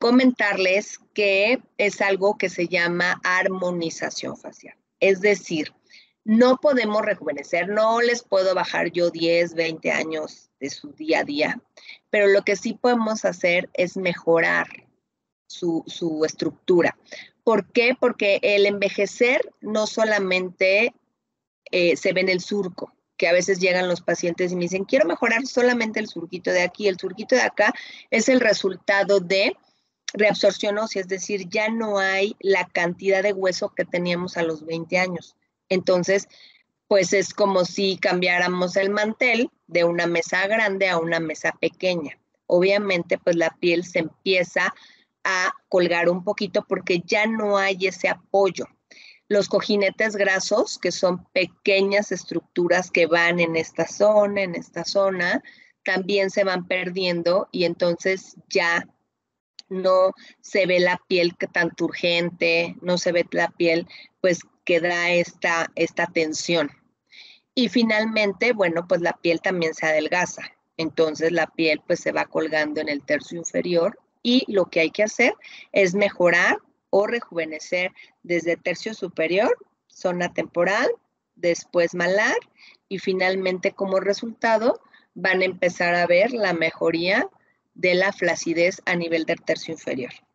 comentarles que es algo que se llama armonización facial. Es decir, no podemos rejuvenecer, no les puedo bajar yo 10, 20 años de su día a día, pero lo que sí podemos hacer es mejorar su estructura. ¿Por qué? Porque el envejecer no solamente se ve en el surco, que a veces llegan los pacientes y me dicen, quiero mejorar solamente el surquito de aquí. El surquito de acá es el resultado de reabsorción ósea, es decir, ya no hay la cantidad de hueso que teníamos a los 20 años. Entonces, pues es como si cambiáramos el mantel de una mesa grande a una mesa pequeña. Obviamente, pues la piel se empieza a colgar un poquito porque ya no hay ese apoyo. Los cojinetes grasos, que son pequeñas estructuras que van en esta zona, también se van perdiendo y entonces ya no se ve la piel tan turgente, no se ve la piel, pues que da esta tensión. Y finalmente, bueno, pues la piel también se adelgaza. Entonces la piel pues se va colgando en el tercio inferior y lo que hay que hacer es mejorar o rejuvenecer desde tercio superior, zona temporal, después malar y finalmente como resultado van a empezar a ver la mejoría de la flacidez a nivel del tercio inferior.